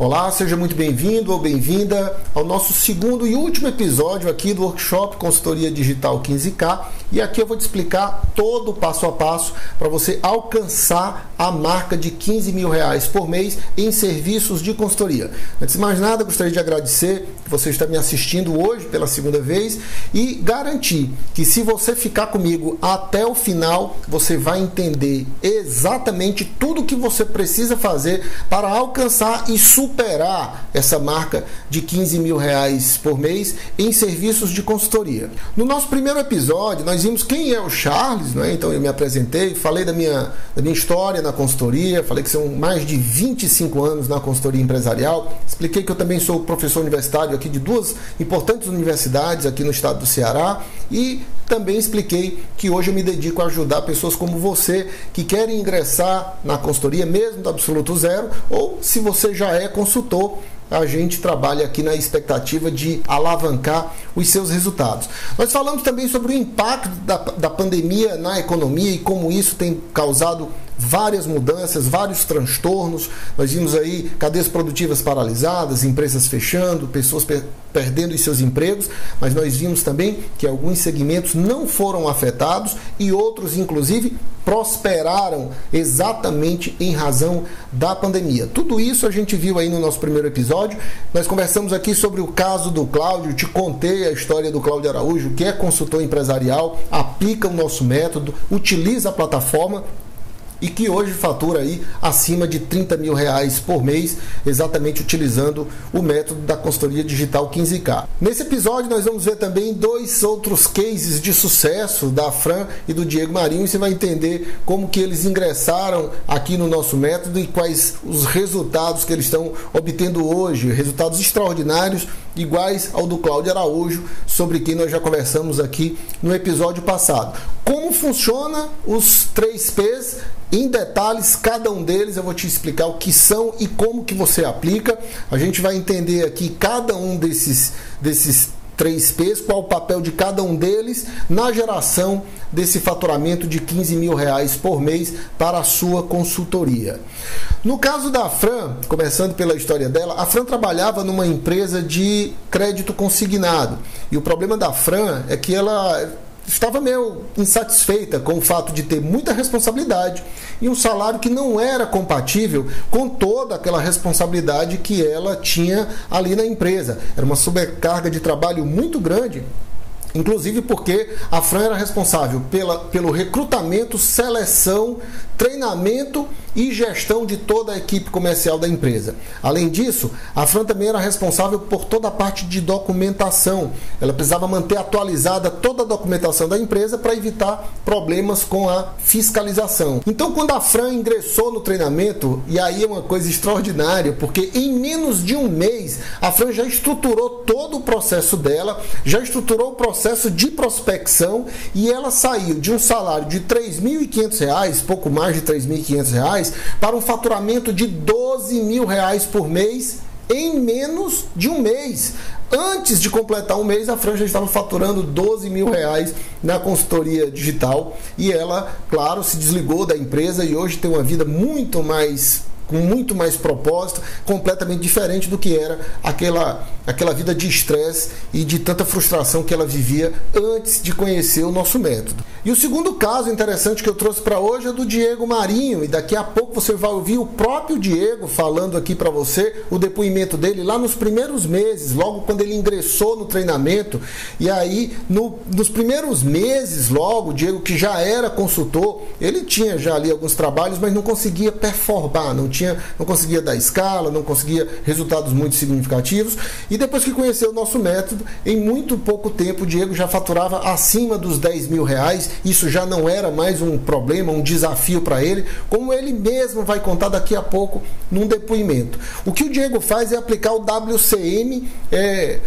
Olá, seja muito bem-vindo ou bem-vinda ao nosso segundo e último episódio aqui do Workshop Consultoria Digital 15K, e aqui eu vou te explicar todo o passo a passo para você alcançar a marca de 15 mil reais por mês em serviços de consultoria. Antes de mais nada, gostaria de agradecer que você está me assistindo hoje pela segunda vez e garantir que, se você ficar comigo até o final, você vai entender exatamente tudo o que você precisa fazer para alcançar e superar essa marca de 15 mil reais por mês em serviços de consultoria. No nosso primeiro episódio, nós vimos quem é o Charles, né? Então eu me apresentei, falei da minha história na consultoria, falei que são mais de 25 anos na consultoria empresarial, expliquei que eu também sou professor universitário aqui de duas importantes universidades aqui no estado do Ceará, e também expliquei que hoje eu me dedico a ajudar pessoas como você que querem ingressar na consultoria mesmo do absoluto zero, ou se você já é consultor, a gente trabalha aqui na expectativa de alavancar os seus resultados. Nós falamos também sobre o impacto da pandemia na economia e como isso tem causado várias mudanças, vários transtornos. Nós vimos aí cadeias produtivas paralisadas, empresas fechando, pessoas perdendo os seus empregos, mas nós vimos também que alguns segmentos não foram afetados e outros, inclusive, prosperaram exatamente em razão da pandemia. Tudo isso a gente viu aí no nosso primeiro episódio. Nós conversamos aqui sobre o caso do Cláudio, te contei a história do Cláudio Araújo, que é consultor empresarial, aplica o nosso método, utiliza a plataforma e que hoje fatura aí acima de 30 mil reais por mês, exatamente utilizando o método da consultoria digital 15K. Nesse episódio nós vamos ver também dois outros cases de sucesso da Fran e do Diego Marinho, e você vai entender como que eles ingressaram aqui no nosso método e quais os resultados que eles estão obtendo hoje, resultados extraordinários, iguais ao do Cláudio Araújo, sobre quem nós já conversamos aqui no episódio passado. Como funciona os 3 P's? Em detalhes, cada um deles eu vou te explicar o que são e como que você aplica. A gente vai entender aqui cada um desses 3 P's, qual o papel de cada um deles na geração desse faturamento de 15 mil reais por mês para a sua consultoria. No caso da Fran, começando pela história dela, a Fran trabalhava numa empresa de crédito consignado, e o problema da Fran é que ela estava meio insatisfeita com o fato de ter muita responsabilidade e um salário que não era compatível com toda aquela responsabilidade que ela tinha ali na empresa. Era uma sobrecarga de trabalho muito grande, inclusive porque a Fran era responsável pelo recrutamento, seleção, treinamento e gestão de toda a equipe comercial da empresa. Além disso, a Fran também era responsável por toda a parte de documentação. Ela precisava manter atualizada toda a documentação da empresa para evitar problemas com a fiscalização. Então, quando a Fran ingressou no treinamento, e aí é uma coisa extraordinária, porque em menos de um mês, a Fran já estruturou todo o processo dela, já estruturou o processo de prospecção, e ela saiu de um salário de R$3.500, pouco mais de R$3.500, para um faturamento de 12 mil reais por mês em menos de um mês. Antes de completar um mês, a Fran já estava faturando 12 mil reais na consultoria digital, e ela, claro, se desligou da empresa e hoje tem uma vida com muito mais propósito, completamente diferente do que era aquela vida de estresse e de tanta frustração que ela vivia antes de conhecer o nosso método. E o segundo caso interessante que eu trouxe para hoje é do Diego Marinho, e daqui a pouco você vai ouvir o próprio Diego falando aqui para você o depoimento dele lá nos primeiros meses, logo quando ele ingressou no treinamento. E aí, nos primeiros meses logo, o Diego, que já era consultor, ele tinha já ali alguns trabalhos, mas não conseguia performar, não conseguia dar escala, não conseguia resultados muito significativos. E depois que conheceu o nosso método, em muito pouco tempo o Diego já faturava acima dos 10 mil reais. Isso já não era mais um problema, um desafio para ele, como ele mesmo vai contar daqui a pouco num depoimento. O que o Diego faz é aplicar o WCM,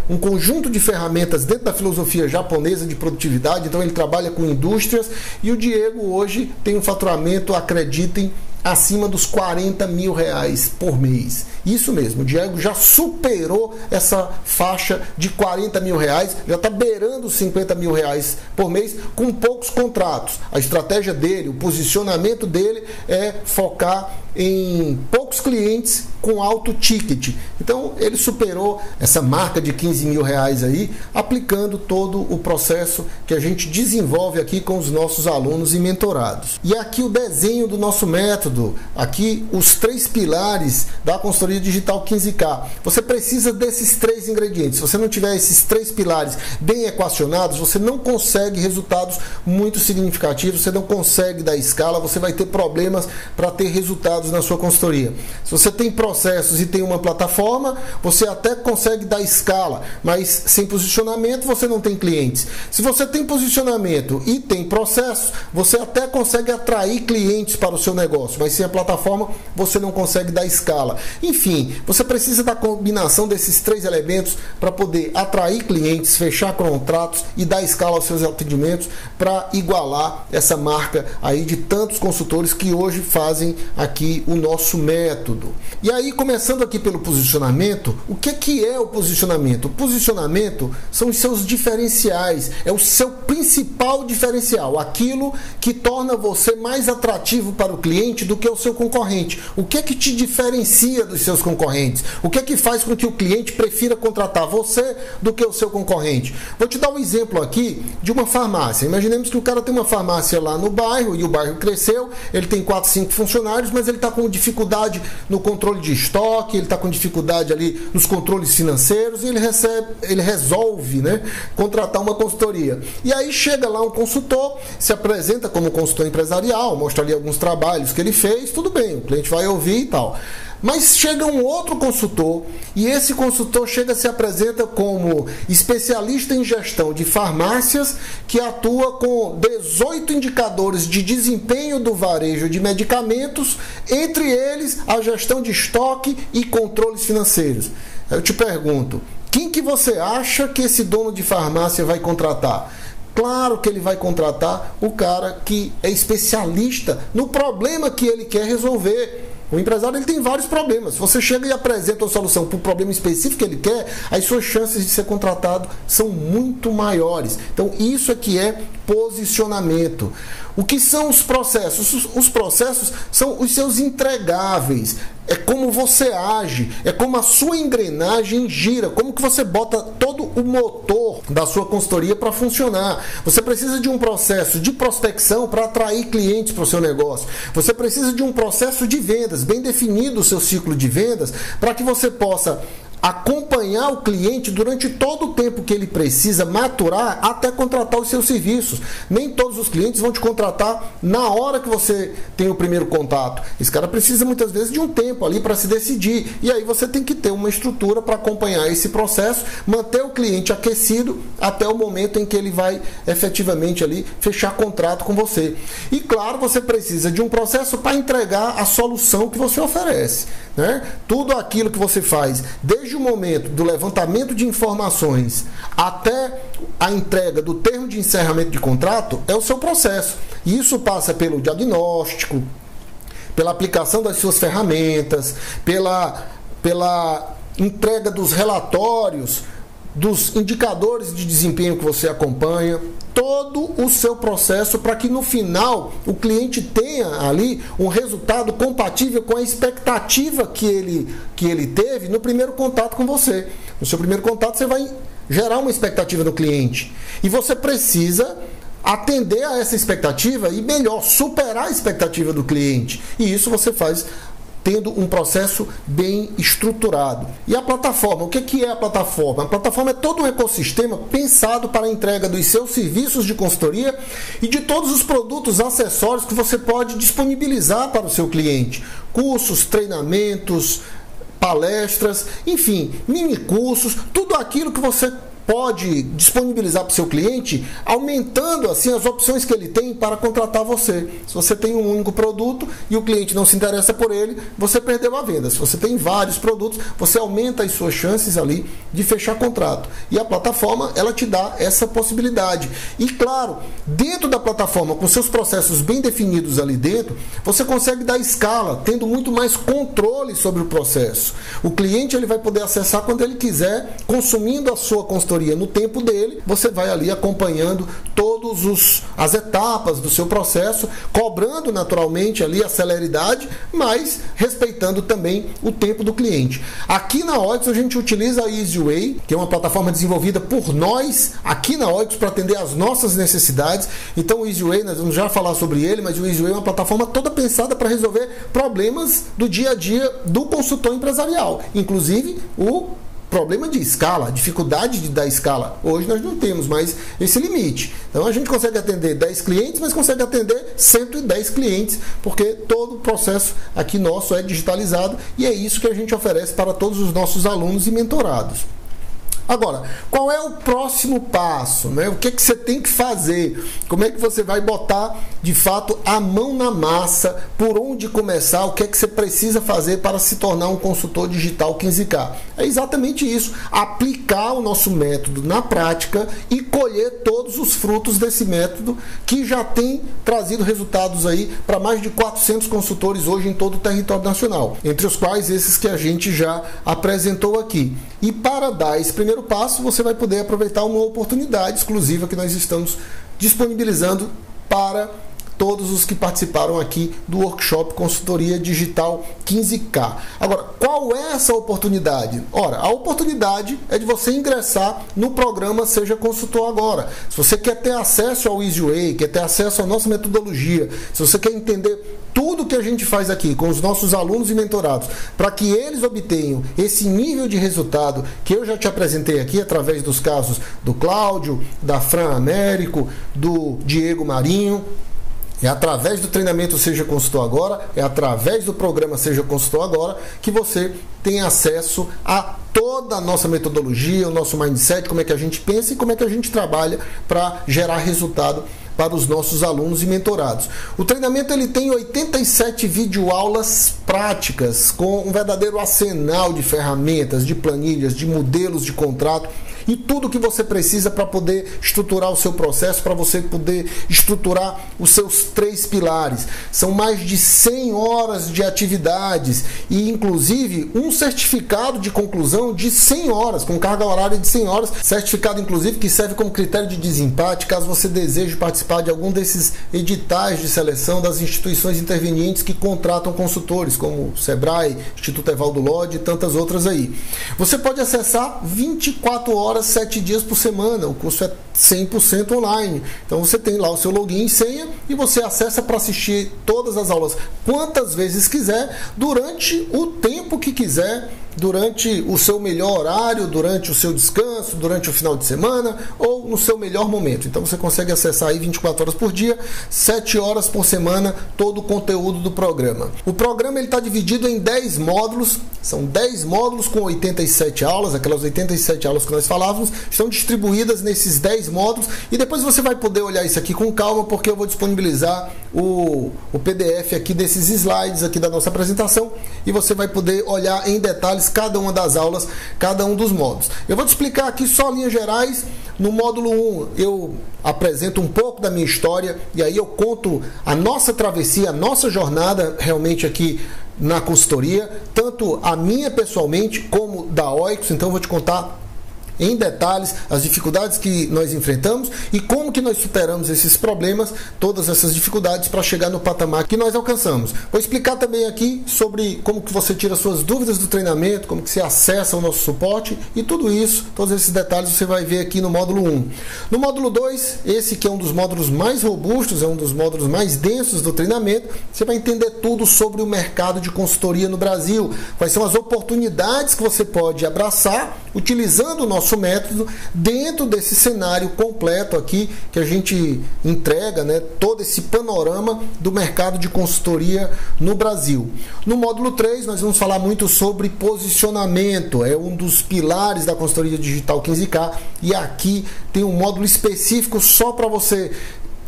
um conjunto de ferramentas dentro da filosofia japonesa de produtividade. Então ele trabalha com indústrias, e o Diego hoje tem um faturamento, acreditem, acima dos 40 mil reais por mês. Isso mesmo, o Diego já superou essa faixa de 40 mil reais, já está beirando 50 mil reais por mês com poucos contratos. A estratégia dele, o posicionamento dele é focar em poucos clientes com alto ticket. Então ele superou essa marca de 15 mil reais aí, aplicando todo o processo que a gente desenvolve aqui com os nossos alunos e mentorados. E aqui o desenho do nosso método, aqui os três pilares da consultoria digital 15K. Você precisa desses três ingredientes. Se você não tiver esses três pilares bem equacionados, você não consegue resultados muito significativos, você não consegue dar escala, você vai ter problemas para ter resultados na sua consultoria. Se você tem processos e tem uma plataforma, você até consegue dar escala, mas sem posicionamento você não tem clientes. Se você tem posicionamento e tem processos, você até consegue atrair clientes para o seu negócio, mas sem a plataforma você não consegue dar escala. Enfim, você precisa da combinação desses três elementos para poder atrair clientes, fechar contratos e dar escala aos seus atendimentos para igualar essa marca aí de tantos consultores que hoje fazem aqui o nosso método. E aí, começando aqui pelo posicionamento, o que é o posicionamento? O posicionamento são os seus diferenciais, é o seu principal diferencial, aquilo que torna você mais atrativo para o cliente do que o seu concorrente. O que é que te diferencia dos seus concorrentes? O que é que faz com que o cliente prefira contratar você do que o seu concorrente? Vou te dar um exemplo aqui de uma farmácia. Imaginemos que o cara tem uma farmácia lá no bairro e o bairro cresceu, ele tem 4, 5 funcionários, mas ele está com dificuldade no controle de estoque, ele está com dificuldade ali nos controles financeiros, e ele resolve, né, contratar uma consultoria. E aí chega lá um consultor, se apresenta como consultor empresarial, mostra ali alguns trabalhos que ele fez, tudo bem, o cliente vai ouvir e tal. Mas chega um outro consultor e esse consultor se apresenta como especialista em gestão de farmácias, que atua com 18 indicadores de desempenho do varejo de medicamentos, entre eles a gestão de estoque e controles financeiros. Eu te pergunto, quem que você acha que esse dono de farmácia vai contratar? Claro que ele vai contratar o cara que é especialista no problema que ele quer resolver. O empresário ele tem vários problemas. Se você chega e apresenta uma solução para um problema específico que ele quer, as suas chances de ser contratado são muito maiores. Então isso é que é posicionamento. O que são os processos? Os processos são os seus entregáveis. É como você age, é como a sua engrenagem gira, como que você bota todo o motor da sua consultoria para funcionar. Você precisa de um processo de prospecção para atrair clientes para o seu negócio. Você precisa de um processo de vendas, bem definido o seu ciclo de vendas, para que você possa acompanhar o cliente durante todo o tempo que ele precisa maturar até contratar os seus serviços. Nem todos os clientes vão te contratar na hora que você tem o primeiro contato. Esse cara precisa muitas vezes de um tempo ali para se decidir. E aí você tem que ter uma estrutura para acompanhar esse processo, manter o cliente aquecido até o momento em que ele vai efetivamente ali fechar contrato com você. E claro, você precisa de um processo para entregar a solução que você oferece, né? Tudo aquilo que você faz, desde o momento do levantamento de informações até a entrega do termo de encerramento de contrato, é o seu processo. E isso passa pelo diagnóstico, pela aplicação das suas ferramentas, pela entrega dos relatórios, dos indicadores de desempenho que você acompanha, todo o seu processo, para que no final o cliente tenha ali um resultado compatível com a expectativa que ele teve no primeiro contato com você. No seu primeiro contato você vai gerar uma expectativa no cliente e você precisa atender a essa expectativa e melhor, superar a expectativa do cliente. E isso você faz tendo um processo bem estruturado. E a plataforma, o que é a plataforma? A plataforma é todo um ecossistema pensado para a entrega dos seus serviços de consultoria e de todos os produtos, acessórios que você pode disponibilizar para o seu cliente. Cursos, treinamentos, palestras, enfim, mini cursos, tudo aquilo que você pode disponibilizar para o seu cliente, aumentando assim as opções que ele tem para contratar você. Se você tem um único produto e o cliente não se interessa por ele, você perdeu a venda. Se você tem vários produtos, você aumenta as suas chances ali de fechar contrato. E a plataforma, ela te dá essa possibilidade. E claro, dentro da plataforma, com seus processos bem definidos ali dentro, você consegue dar escala, tendo muito mais controle sobre o processo. O cliente, ele vai poder acessar quando ele quiser, consumindo a sua consultoria no tempo dele. Você vai ali acompanhando todas as etapas do seu processo, cobrando naturalmente ali a celeridade, mas respeitando também o tempo do cliente. Aqui na Oikos a gente utiliza a Easyway, que é uma plataforma desenvolvida por nós aqui na Oikos para atender às nossas necessidades. Então o Easyway, nós vamos já falar sobre ele, mas o Easyway é uma plataforma toda pensada para resolver problemas do dia a dia do consultor empresarial, inclusive o problema de escala, dificuldade de dar escala. Hoje nós não temos mais esse limite. Então a gente consegue atender 10 clientes, mas consegue atender 110 clientes, porque todo o processo aqui nosso é digitalizado, e é isso que a gente oferece para todos os nossos alunos e mentorados. Agora, qual é o próximo passo, né? O que é que você tem que fazer? Como é que você vai botar, de fato, a mão na massa? Por onde começar? O que é que você precisa fazer para se tornar um consultor digital 15K? É exatamente isso. Aplicar o nosso método na prática e colher todos os frutos desse método, que já tem trazido resultados aí para mais de 400 consultores hoje em todo o território nacional, entre os quais esses que a gente já apresentou aqui. E para dar esse primeiro passo, você vai poder aproveitar uma oportunidade exclusiva que nós estamos disponibilizando para todos os que participaram aqui do Workshop Consultoria Digital 15K. Agora, qual é essa oportunidade? Ora, a oportunidade é de você ingressar no programa Seja Consultor Agora. Se você quer ter acesso ao Easyway, quer ter acesso à nossa metodologia, se você quer entender tudo que a gente faz aqui com os nossos alunos e mentorados, para que eles obtenham esse nível de resultado que eu já te apresentei aqui através dos casos do Cláudio, da Fran Américo, do Diego Marinho, é através do treinamento Seja Consultor Agora, é através do programa Seja Consultor Agora, que você tem acesso a toda a nossa metodologia, o nosso mindset, como é que a gente pensa e como é que a gente trabalha para gerar resultado para os nossos alunos e mentorados. O treinamento, ele tem 87 videoaulas práticas, com um verdadeiro arsenal de ferramentas, de planilhas, de modelos de contrato, e tudo que você precisa para poder estruturar o seu processo, para você poder estruturar os seus 3 pilares. São mais de 100 horas de atividades e, inclusive, um certificado de conclusão de 100 horas, com carga horária de 100 horas. Certificado, inclusive, que serve como critério de desempate, caso você deseje participar de algum desses editais de seleção das instituições intervenientes que contratam consultores, como o SEBRAE, Instituto Evaldo Lodi e tantas outras aí. Você pode acessar 24 horas 7 dias por semana. O curso é 100% online, então você tem lá o seu login e senha e você acessa para assistir todas as aulas quantas vezes quiser, durante o tempo que quiser, durante o seu melhor horário, durante o seu descanso, durante o final de semana ou no seu melhor momento. Então você consegue acessar aí 24 horas por dia, 7 horas por semana, todo o conteúdo do programa. O programa está dividido em 10 módulos, são 10 módulos com 87 aulas, aquelas 87 aulas que nós falávamos, estão distribuídas nesses 10 módulos, e depois você vai poder olhar isso aqui com calma, porque eu vou disponibilizar o PDF aqui desses slides aqui da nossa apresentação, e você vai poder olhar em detalhes cada uma das aulas, cada um dos módulos. Eu vou te explicar aqui só linhas gerais. No módulo 1 eu apresento um pouco da minha história, e aí eu conto a nossa travessia, a nossa jornada realmente aqui na consultoria, tanto a minha pessoalmente como da Oikos. Então eu vou te contar em detalhes as dificuldades que nós enfrentamos e como que nós superamos esses problemas, todas essas dificuldades, para chegar no patamar que nós alcançamos. Vou explicar também aqui sobre como que você tira suas dúvidas do treinamento, como que você acessa o nosso suporte, e tudo isso, todos esses detalhes você vai ver aqui no módulo 1. No módulo 2, esse que é um dos módulos mais robustos, é um dos módulos mais densos do treinamento, você vai entender tudo sobre o mercado de consultoria no Brasil, quais são as oportunidades que você pode abraçar utilizando o nosso nosso método dentro desse cenário completo aqui que a gente entrega, né, todo esse panorama do mercado de consultoria no Brasil. No módulo 3 nós vamos falar muito sobre posicionamento, é um dos pilares da consultoria digital 15K, e aqui tem um módulo específico só para você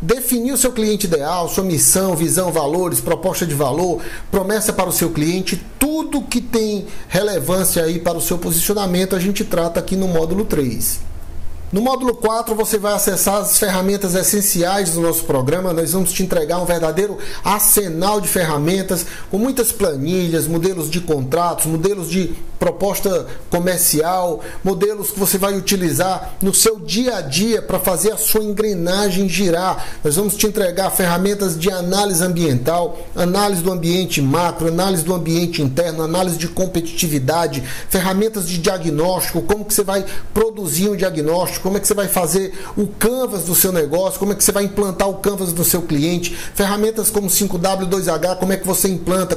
definir o seu cliente ideal, sua missão, visão, valores, proposta de valor, promessa para o seu cliente, tudo que tem relevância aí para o seu posicionamento a gente trata aqui no módulo 3. No módulo 4 você vai acessar as ferramentas essenciais do nosso programa. Nós vamos te entregar um verdadeiro arsenal de ferramentas com muitas planilhas, modelos de contratos, modelos de proposta comercial, modelos que você vai utilizar no seu dia a dia para fazer a sua engrenagem girar. Nós vamos te entregar ferramentas de análise ambiental, análise do ambiente macro, análise do ambiente interno, análise de competitividade, ferramentas de diagnóstico, como que você vai produzir um diagnóstico, como é que você vai fazer o canvas do seu negócio, como é que você vai implantar o canvas do seu cliente, ferramentas como 5W2H, como é que você implanta,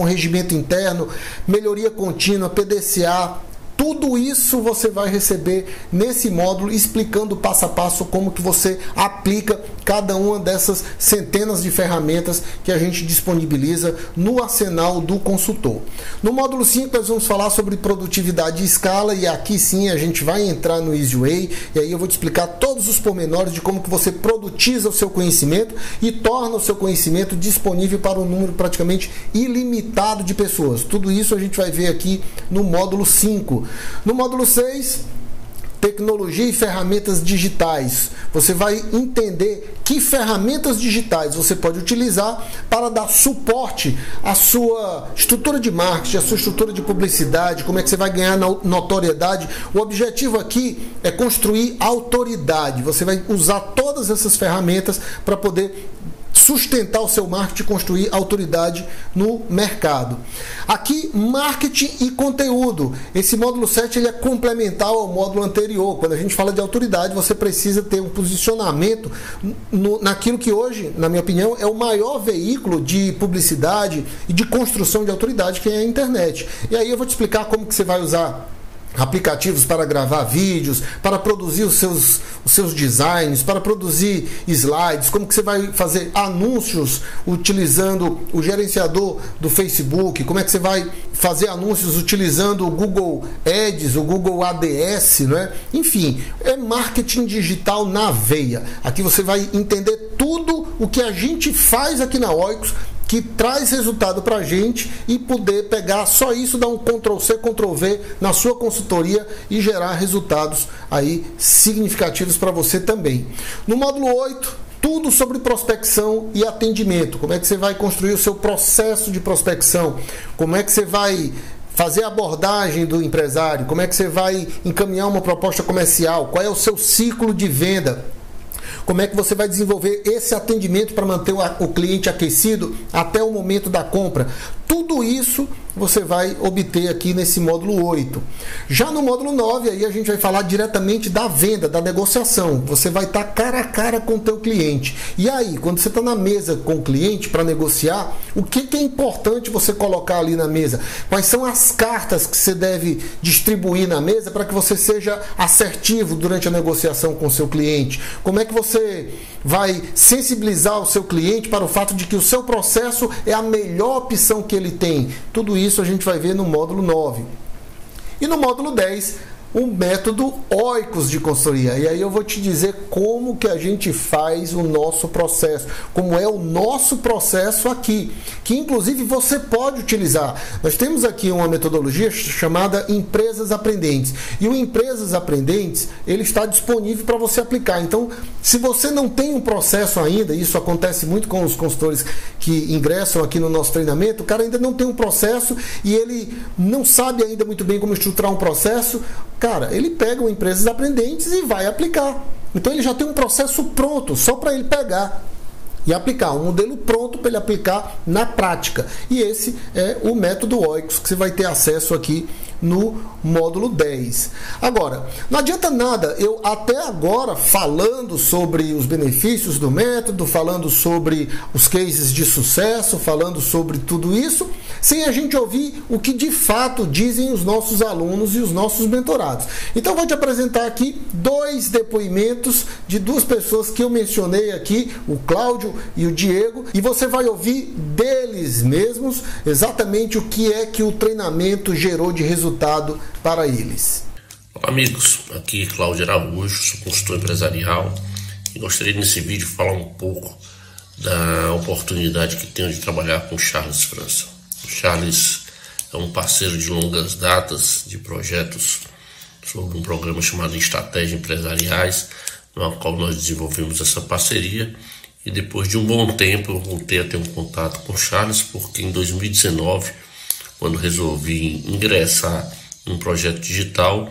um regimento interno, melhoria contínua, PDCA, tudo isso você vai receber nesse módulo, explicando passo a passo como que você aplica cada uma dessas centenas de ferramentas que a gente disponibiliza no arsenal do consultor. No módulo 5 nós vamos falar sobre produtividade e escala, e aqui sim a gente vai entrar no Easyway, e aí eu vou te explicar todos os pormenores de como que você produtiza o seu conhecimento e torna o seu conhecimento disponível para um número praticamente ilimitado de pessoas. Tudo isso a gente vai ver aqui no módulo 5. No módulo 6, tecnologia e ferramentas digitais. Você vai entender que ferramentas digitais você pode utilizar para dar suporte à sua estrutura de marketing, à sua estrutura de publicidade, como é que você vai ganhar notoriedade. O objetivo aqui é construir autoridade. Você vai usar todas essas ferramentas para poder sustentar o seu marketing e construir autoridade no mercado. Aqui, marketing e conteúdo. Esse módulo 7 ele é complementar ao módulo anterior. Quando a gente fala de autoridade, você precisa ter um posicionamento naquilo que hoje, na minha opinião, é o maior veículo de publicidade e de construção de autoridade, que é a internet. E aí eu vou te explicar como que você vai usar aplicativos para gravar vídeos, para produzir os seus designs, para produzir slides, como que você vai fazer anúncios utilizando o gerenciador do Facebook, como é que você vai fazer anúncios utilizando o Google Ads, o Google Ads, né? Enfim, é marketing digital na veia. Aqui você vai entender tudo o que a gente faz aqui na Oikos, que traz resultado para a gente, e poder pegar só isso, dar um Ctrl+C, Ctrl+V na sua consultoria e gerar resultados aí significativos para você também. No módulo 8, tudo sobre prospecção e atendimento. Como é que você vai construir o seu processo de prospecção? Como é que você vai fazer a abordagem do empresário? Como é que você vai encaminhar uma proposta comercial? Qual é o seu ciclo de venda? Como é que você vai desenvolver esse atendimento para manter o cliente aquecido até o momento da compra? Tudo isso você vai obter aqui nesse módulo 8. Já no módulo 9, aí a gente vai falar diretamente da venda, da negociação. Você vai estar cara a cara com o teu cliente. E aí, quando você está na mesa com o cliente para negociar, o que é importante você colocar ali na mesa? Quais são as cartas que você deve distribuir na mesa para que você seja assertivo durante a negociação com o seu cliente? Como é que você vai sensibilizar o seu cliente para o fato de que o seu processo é a melhor opção que ele tem? Tudo isso a gente vai ver no módulo 9. E no módulo 10, o método Oikos de consultoria. E aí eu vou te dizer como que a gente faz o nosso processo, como é o nosso processo aqui, que inclusive você pode utilizar. Nós temos aqui uma metodologia chamada Empresas Aprendentes, e o Empresas Aprendentes ele está disponível para você aplicar. Então, se você não tem um processo ainda, isso acontece muito com os consultores que ingressam aqui no nosso treinamento, o cara ainda não tem um processo e ele não sabe ainda muito bem como estruturar um processo. Cara, ele pega o Empresas Aprendentes e vai aplicar. Então ele já tem um processo pronto, só para ele pegar e aplicar, um modelo pronto para ele aplicar na prática. E esse é o método Oikos que você vai ter acesso aqui no módulo 10. Agora, não adianta nada eu até agora falando sobre os benefícios do método, falando sobre os cases de sucesso, falando sobre tudo isso, sem a gente ouvir o que de fato dizem os nossos alunos e os nossos mentorados. Então vou te apresentar aqui dois depoimentos de duas pessoas que eu mencionei aqui, o Cláudio e o Diego, e você vai ouvir deles mesmos exatamente o que é que o treinamento gerou de resultado para eles. Olá, amigos, aqui Cláudio Araújo, sou consultor empresarial e gostaria nesse vídeo falar um pouco da oportunidade que tenho de trabalhar com o Charles França. O Charles é um parceiro de longas datas de projetos sobre um programa chamado Estratégias Empresariais, no qual nós desenvolvemos essa parceria, e depois de um bom tempo eu voltei a ter um contato com o Charles, porque em 2019, quando resolvi ingressar num projeto digital,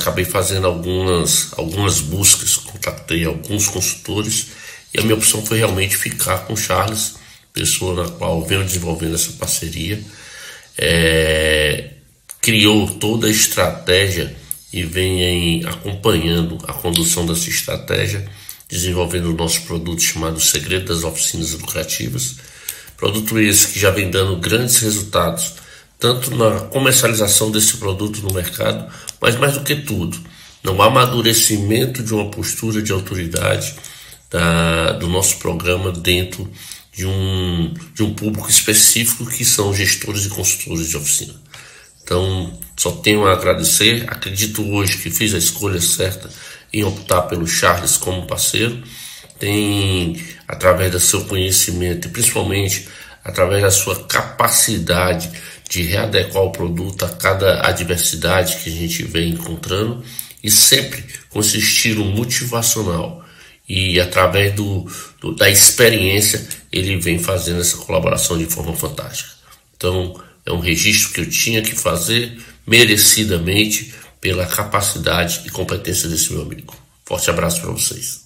acabei fazendo algumas buscas, contratei alguns consultores e a minha opção foi realmente ficar com o Charles, pessoa na qual venho desenvolvendo essa parceria. Criou toda a estratégia e vem acompanhando a condução dessa estratégia, desenvolvendo o nosso produto chamado Segredo das Oficinas Lucrativas, produto esse que já vem dando grandes resultados, tanto na comercialização desse produto no mercado, mas mais do que tudo, no amadurecimento de uma postura de autoridade do nosso programa dentro de um público específico, que são gestores e consultores de oficina. Então, só tenho a agradecer, acredito hoje que fiz a escolha certa em optar pelo Charles como parceiro. Tem, através do seu conhecimento e principalmente através da sua capacidade de readequar o produto a cada adversidade que a gente vem encontrando, e sempre com esse estilo motivacional, e através da experiência ele vem fazendo essa colaboração de forma fantástica. Então é um registro que eu tinha que fazer merecidamente pela capacidade e competência desse meu amigo. Forte abraço para vocês.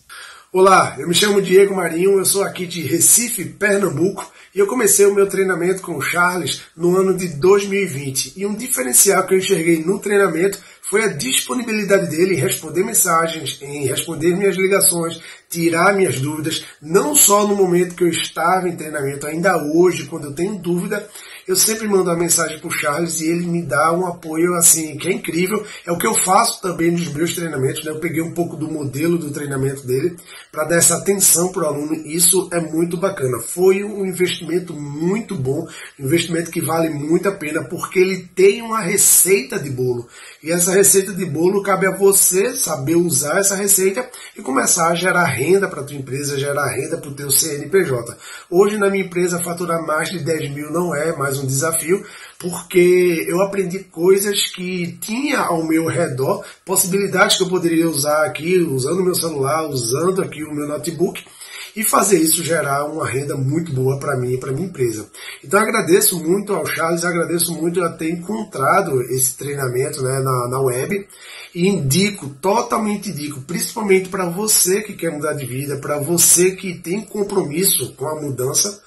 Olá, eu me chamo Diego Marinho, eu sou aqui de Recife, Pernambuco, e eu comecei o meu treinamento com o Charles no ano de 2020. E um diferencial que eu enxerguei no treinamento foi a disponibilidade dele em responder mensagens, em responder minhas ligações, tirar minhas dúvidas, não só no momento que eu estava em treinamento, ainda hoje, quando eu tenho dúvida, eu sempre mando uma mensagem para o Charles e ele me dá um apoio assim, que é incrível. É o que eu faço também nos meus treinamentos, né? Eu peguei um pouco do modelo do treinamento dele para dar essa atenção para o aluno, e isso é muito bacana. Foi um investimento muito bom, um investimento que vale muito a pena, porque ele tem uma receita de bolo. E essa receita de bolo cabe a você saber usar essa receita e começar a gerar renda para a tua empresa, gerar renda para o teu CNPJ. Hoje na minha empresa faturar mais de 10 mil não é mais um desafio, porque eu aprendi coisas que tinha ao meu redor, possibilidades que eu poderia usar aqui, usando o meu celular, usando aqui o meu notebook, e fazer isso gerar uma renda muito boa para mim e para minha empresa. Então agradeço muito ao Charles, agradeço muito a ter encontrado esse treinamento, né, na web, e indico, totalmente indico, principalmente para você que quer mudar de vida, para você que tem compromisso com a mudança.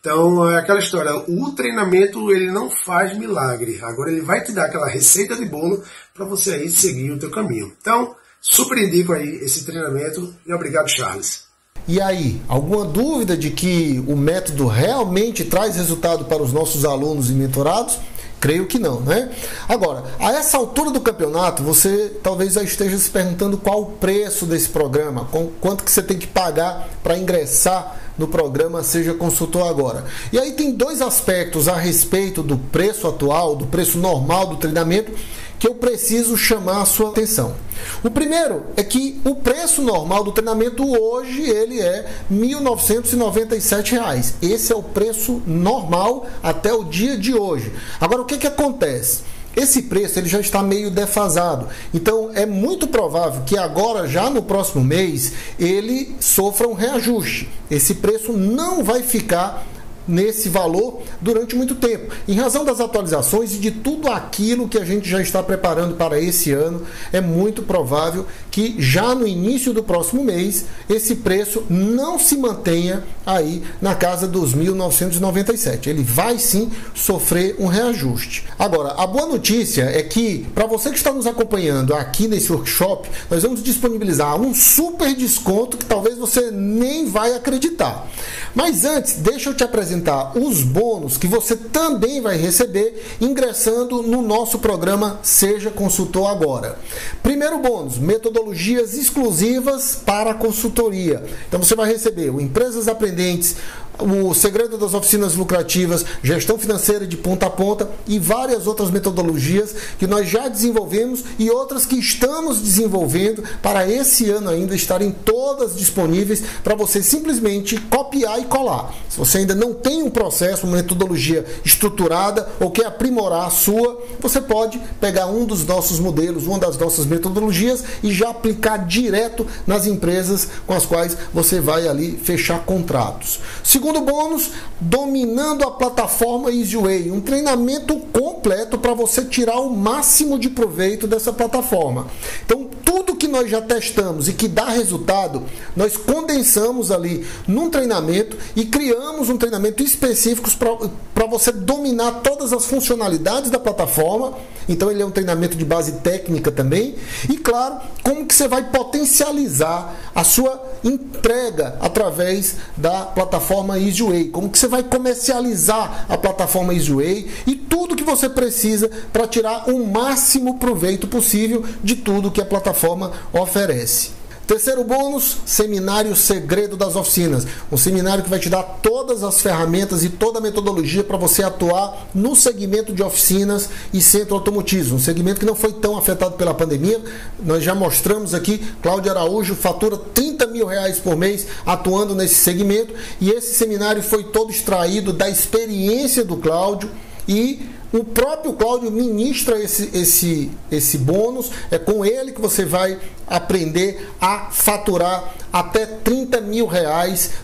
Então é aquela história, o treinamento ele não faz milagre, agora ele vai te dar aquela receita de bolo para você aí seguir o teu caminho. Então super indico aí esse treinamento e obrigado, Charles. E aí, alguma dúvida de que o método realmente traz resultado para os nossos alunos e mentorados? Creio que não, né? Agora, a essa altura do campeonato, você talvez já esteja se perguntando qual o preço desse programa, quanto que você tem que pagar para ingressar no programa Seja Consultor Agora. E aí tem dois aspectos a respeito do preço atual, do preço normal do treinamento, que eu preciso chamar a sua atenção. O primeiro é que o preço normal do treinamento hoje ele é R$ 1.997. Esse é o preço normal até o dia de hoje. Agora, o que acontece? Esse preço ele já está meio defasado, então é muito provável que agora, já no próximo mês, ele sofra um reajuste. Esse preço não vai ficar nesse valor durante muito tempo, em razão das atualizações e de tudo aquilo que a gente já está preparando para esse ano. É muito provável que já no início do próximo mês esse preço não se mantenha aí na casa dos 1997, ele vai sim sofrer um reajuste. Agora, a boa notícia é que, para você que está nos acompanhando aqui nesse workshop, nós vamos disponibilizar um super desconto que talvez você nem vai acreditar. Mas antes, deixa eu te apresentar apresentar os bônus que você também vai receber ingressando no nosso programa Seja Consultor Agora. Primeiro bônus, metodologias exclusivas para a consultoria. Então você vai receber o Empresas Aprendentes, o Segredo das Oficinas Lucrativas, Gestão Financeira de Ponta a Ponta e várias outras metodologias que nós já desenvolvemos e outras que estamos desenvolvendo para esse ano ainda estarem todas disponíveis para você simplesmente copiar e colar. Se você ainda não tem um processo, uma metodologia estruturada ou quer aprimorar a sua, você pode pegar um dos nossos modelos, uma das nossas metodologias e já aplicar direto nas empresas com as quais você vai ali fechar contratos. Segundo bônus, dominando a plataforma Easyway, um treinamento completo para você tirar o máximo de proveito dessa plataforma. Então, tudo que nós já testamos e que dá resultado, nós condensamos ali num treinamento e criamos um treinamento específico para você dominar todas as funcionalidades da plataforma. Então, ele é um treinamento de base técnica também. E, claro, como que você vai potencializar a sua entrega através da plataforma Easyway, como que você vai comercializar a plataforma Easyway e tudo que você precisa para tirar o máximo proveito possível de tudo que a plataforma oferece. Terceiro bônus, seminário Segredo das Oficinas. Um seminário que vai te dar todas as ferramentas e toda a metodologia para você atuar no segmento de oficinas e centro automotivo. Um segmento que não foi tão afetado pela pandemia. Nós já mostramos aqui, Cláudio Araújo fatura R$30 mil por mês atuando nesse segmento. E esse seminário foi todo extraído da experiência do Cláudio e o próprio Cláudio ministra esse bônus. É com ele que você vai aprender a faturar até R$30 mil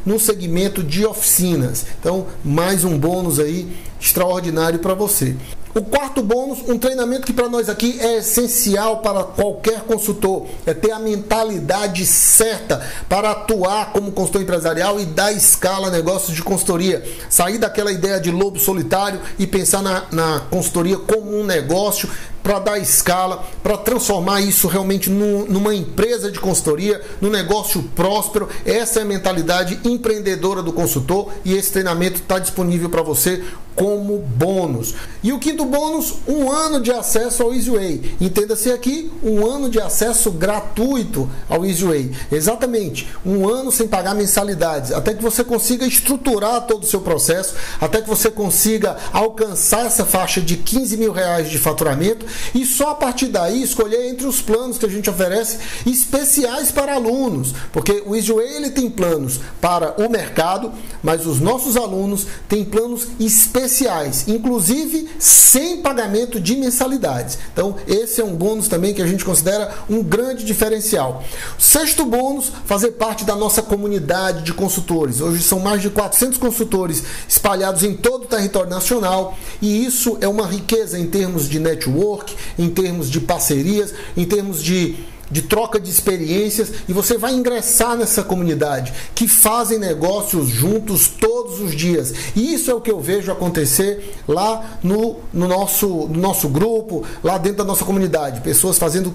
no segmento de oficinas. Então, mais um bônus aí extraordinário para você. O quarto bônus, um treinamento que para nós aqui é essencial para qualquer consultor, é ter a mentalidade certa para atuar como consultor empresarial e dar escala a negócios de consultoria. Sair daquela ideia de lobo solitário e pensar na consultoria como um negócio, para dar escala, para transformar isso realmente numa empresa de consultoria, num negócio próspero. Essa é a mentalidade empreendedora do consultor e esse treinamento está disponível para você como bônus. E o quinto bônus, um ano de acesso ao Easyway. Entenda-se aqui, um ano de acesso gratuito ao Easyway. Exatamente, um ano sem pagar mensalidades, até que você consiga estruturar todo o seu processo, até que você consiga alcançar essa faixa de R$15 mil de faturamento. E só a partir daí escolher entre os planos que a gente oferece especiais para alunos, porque o Easyway ele tem planos para o mercado, mas os nossos alunos têm planos especiais, inclusive sem pagamento de mensalidades. Então esse é um bônus também que a gente considera um grande diferencial. Sexto bônus, fazer parte da nossa comunidade de consultores. Hoje são mais de 400 consultores espalhados em todo o território nacional e isso é uma riqueza em termos de network, em termos de parcerias, em termos de troca de experiências, e você vai ingressar nessa comunidade que fazem negócios juntos todos os dias. E isso é o que eu vejo acontecer lá no nosso grupo, lá dentro da nossa comunidade, pessoas fazendo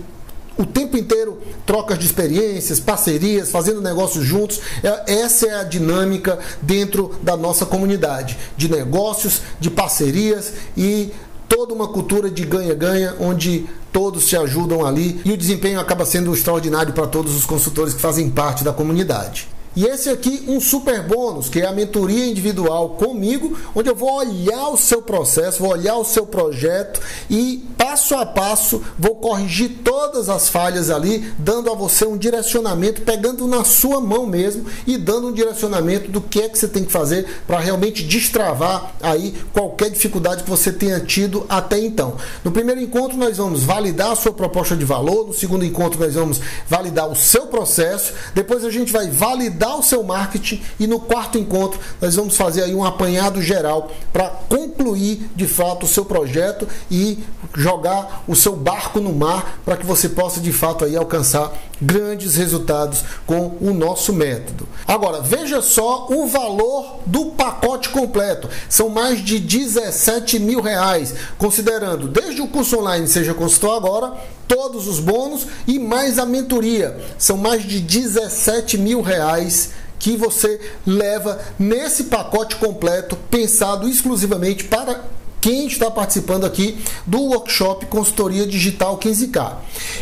o tempo inteiro trocas de experiências, parcerias, fazendo negócios juntos. Essa é a dinâmica dentro da nossa comunidade de negócios, de parcerias e toda uma cultura de ganha-ganha, onde todos se ajudam ali e o desempenho acaba sendo extraordinário para todos os consultores que fazem parte da comunidade. E esse aqui um super bônus, que é a mentoria individual comigo, onde eu vou olhar o seu processo, vou olhar o seu projeto e passo a passo vou corrigir todas as falhas ali, dando a você um direcionamento, pegando na sua mão mesmo e dando um direcionamento do que é que você tem que fazer para realmente destravar aí qualquer dificuldade que você tenha tido até então. No primeiro encontro nós vamos validar a sua proposta de valor, no segundo encontro nós vamos validar o seu processo, depois a gente vai validar o seu marketing e no quarto encontro nós vamos fazer aí um apanhado geral para concluir de fato o seu projeto e jogar o seu barco no mar para que você possa de fato aí alcançar grandes resultados com o nosso método. Agora veja só o valor do pacote completo, são mais de R$17 mil, considerando desde o curso online Seja Consultor Agora, todos os bônus e mais a mentoria, são mais de R$17 mil que você leva nesse pacote completo, pensado exclusivamente para quem está participando aqui do Workshop Consultoria Digital 15K.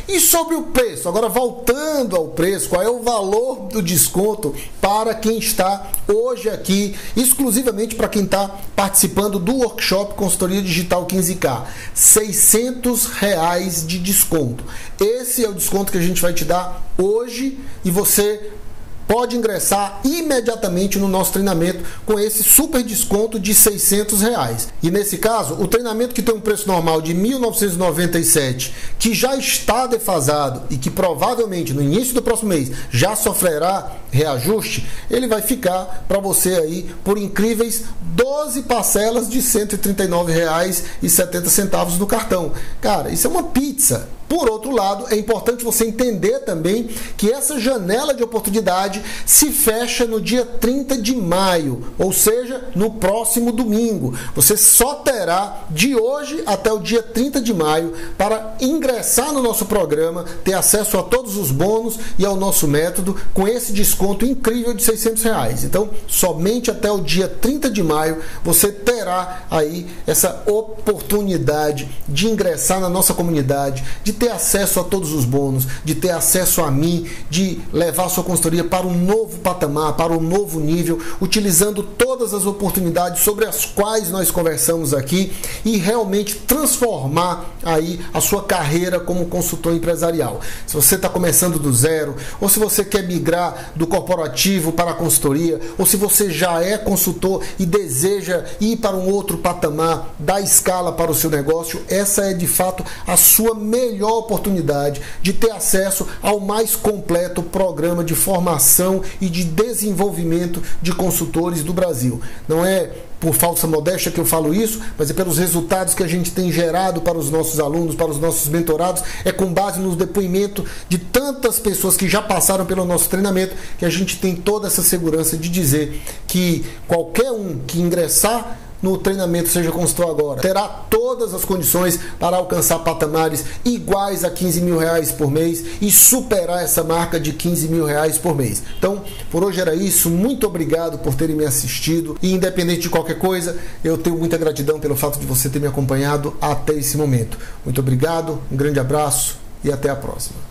E sobre o preço, agora voltando ao preço, qual é o valor do desconto para quem está hoje aqui, exclusivamente para quem está participando do Workshop Consultoria Digital 15K? R$600 de desconto. Esse é o desconto que a gente vai te dar hoje e você pode ingressar imediatamente no nosso treinamento com esse super desconto de R$600. E nesse caso, o treinamento que tem um preço normal de R$1.997, que já está defasado e que provavelmente no início do próximo mês já sofrerá reajuste, ele vai ficar para você aí por incríveis 12 parcelas de R$139,70 no cartão. Cara, isso é uma pizza. Por outro lado, é importante você entender também que essa janela de oportunidade se fecha no dia 30 de maio, ou seja, no próximo domingo. Você só terá de hoje até o dia 30 de maio para ingressar no nosso programa, ter acesso a todos os bônus e ao nosso método com esse desconto incrível de R$600. Então, somente até o dia 30 de maio você terá aí essa oportunidade de ingressar na nossa comunidade, de ter acesso a todos os bônus, de ter acesso a mim, de levar a sua consultoria para um novo patamar, para um novo nível, utilizando todas as oportunidades sobre as quais nós conversamos aqui e realmente transformar aí a sua carreira como consultor empresarial. Se você está começando do zero, ou se você quer migrar do corporativo para a consultoria, ou se você já é consultor e deseja ir para um outro patamar, dar escala para o seu negócio, essa é de fato a sua melhor oportunidade de ter acesso ao mais completo programa de formação e de desenvolvimento de consultores do Brasil. Não é por falsa modéstia que eu falo isso, mas é pelos resultados que a gente tem gerado para os nossos alunos, para os nossos mentorados, é com base no depoimento de tantas pessoas que já passaram pelo nosso treinamento, que a gente tem toda essa segurança de dizer que qualquer um que ingressar no treinamento Seja Consultor Agora terá todas as condições para alcançar patamares iguais a R$15.000 por mês e superar essa marca de R$15.000 por mês. Então, por hoje era isso. Muito obrigado por terem me assistido e, independente de qualquer coisa, eu tenho muita gratidão pelo fato de você ter me acompanhado até esse momento. Muito obrigado, um grande abraço e até a próxima.